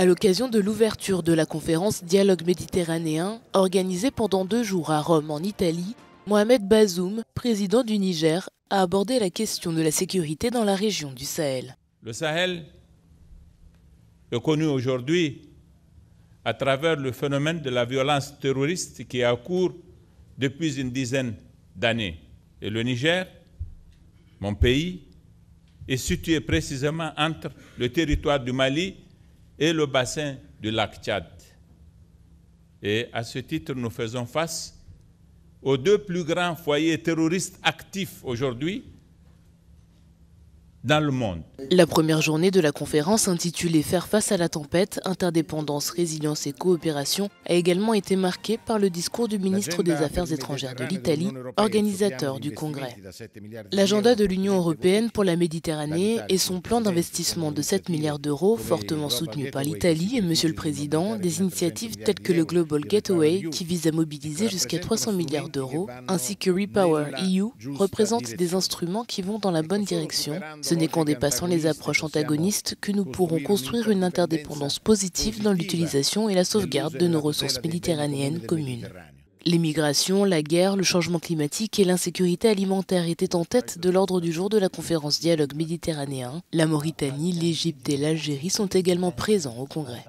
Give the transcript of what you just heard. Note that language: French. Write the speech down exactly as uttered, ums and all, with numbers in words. à l'occasion de l'ouverture de la conférence Dialogue Méditerranéen, organisée pendant deux jours à Rome, en Italie, Mohamed Bazoum, président du Niger, a abordé la question de la sécurité dans la région du Sahel. Le Sahel est connu aujourd'hui à travers le phénomène de la violence terroriste qui est en cours depuis une dizaine d'années. Et le Niger, mon pays, est situé précisément entre le territoire du Mali et le bassin du lac Tchad. Et à ce titre, nous faisons face aux deux plus grands foyers terroristes actifs aujourd'hui dans le monde. La première journée de la conférence, intitulée « Faire face à la tempête, interdépendance, résilience et coopération », a également été marquée par le discours du ministre des Affaires étrangères de l'Italie, organisateur du congrès. L'agenda de l'Union européenne pour la Méditerranée et son plan d'investissement de sept milliards d'euros, fortement soutenu par l'Italie et, Monsieur le Président, des initiatives telles que le Global Gateway, qui vise à mobiliser jusqu'à trois cents milliards d'euros, ainsi que Repower E U, représentent des instruments qui vont dans la bonne direction. Ce n'est qu'en dépassant les approches antagonistes que nous pourrons construire une interdépendance positive dans l'utilisation et la sauvegarde de nos ressources méditerranéennes communes. Les migrations, la guerre, le changement climatique et l'insécurité alimentaire étaient en tête de l'ordre du jour de la conférence Dialogue Méditerranéen. La Mauritanie, l'Égypte et l'Algérie sont également présents au Congrès.